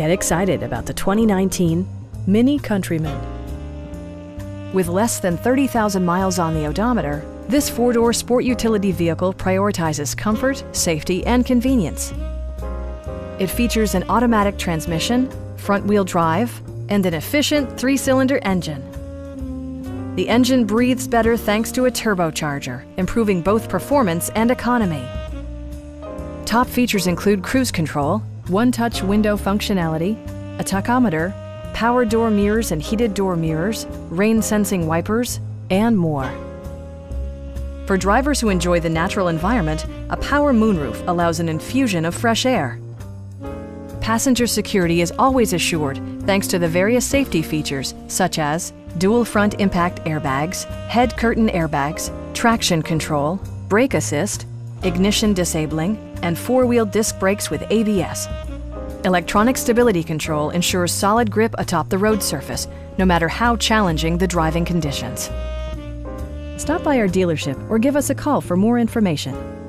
Get excited about the 2019 MINI Countryman. With less than 30,000 miles on the odometer, this four-door sport utility vehicle prioritizes comfort, safety, and convenience. It features an automatic transmission, front-wheel drive, and an efficient three-cylinder engine. The engine breathes better thanks to a turbocharger, improving both performance and economy. Top features include cruise control, one-touch window functionality, a tachometer, power door mirrors and heated door mirrors, rain-sensing wipers, and more. For drivers who enjoy the natural environment, a power moonroof allows an infusion of fresh air. Passenger security is always assured thanks to the various safety features such as dual front impact airbags, head curtain airbags, traction control, brake assist, ignition disabling, and four-wheel disc brakes with ABS. Electronic stability control ensures solid grip atop the road surface, no matter how challenging the driving conditions. Stop by our dealership or give us a call for more information.